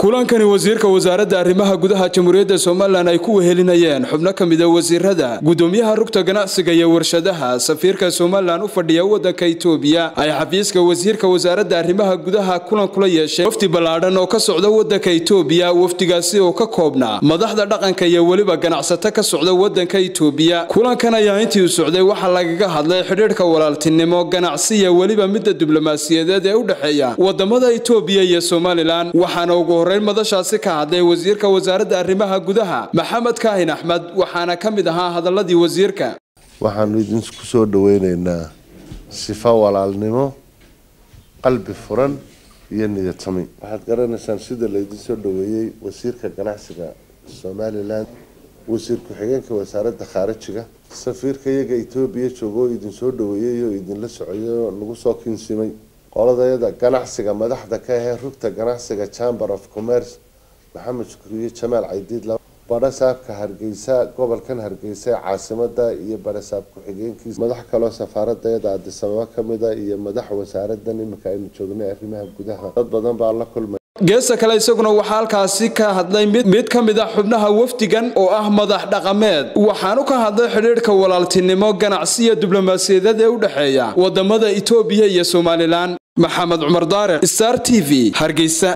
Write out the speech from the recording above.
kulankani wasiirka wasaaradda arrimaha gudaha jamhuuriyadda Soomaaliland ay ku wehelinayeen xubno ka mid ah wasiirada gudoomiyaha rugta ganacsiga iyo warshadaha safiirka Soomaaliland u fadhiya wadanka Itoobiya ay xafiiska wasiirka wasaaradda arrimaha gudaha kulan kula yeeshay wafdi ballaaran oo ka socda wadanka Itoobiya wafdigaasi oo ka koobnaa madaxda dhaqanka iyo waliba ganacsatada ka socda wadanka Itoobiya kulankan ayaa intii u socday waxa lagaga hadlay xiriirka walaaltinimo ganacsi iyo waliba midda diblomaasiyadeed ee u dhaxeeya wadamada Itoobiya iyo Soomaaliland waxaana ugu horeyn madashaasi ka hadlay wasiirka wasaaradda arrimaha gudaha Maxamed Kaahin Axmed waxaana ka mid ahaa hadaladii wasiirka waxaanu idin ku soo dhaweynaynaa sifa walaalnimo qalbi furan iyo niyad sami waxaad garanaysaa sida leedin soo dhaweeyay wasiirka ganacsiga Soomaaliland وزير كحيان كوزارة خارجية سفير كيجا إثيوبيا شوفوا يدين سود ويجي يدين لسعيا نقصوا كين سمي قال هذا يدا جناحسك ما ده حدا كه ركت جناحسك chamber of commerce محمد شكرية شمال عديد له برساب كهرجيسا قبل كان هرجيسا عاصمة ده يبرساب كحيان كيس ما ده كلا سفارة ده يدا عد السماء كم ده يما ده وزارة ده نمكان شغلنا عرفنا بجدها تبدأ بالله كل ما geesa kale isaguna waxa halkaasii ka hadlay mid ka mid ah xubnaha wafdigan oo ah madax dhaqameed waxaanu ka hadlay xiriirka walaaltinimo ganacsiga diblomaasiyadeed ee u dhaxeeya wadamada Itoobiya iyo Soomaaliland Maxamed Cumar Daare Star TV Hargeysa.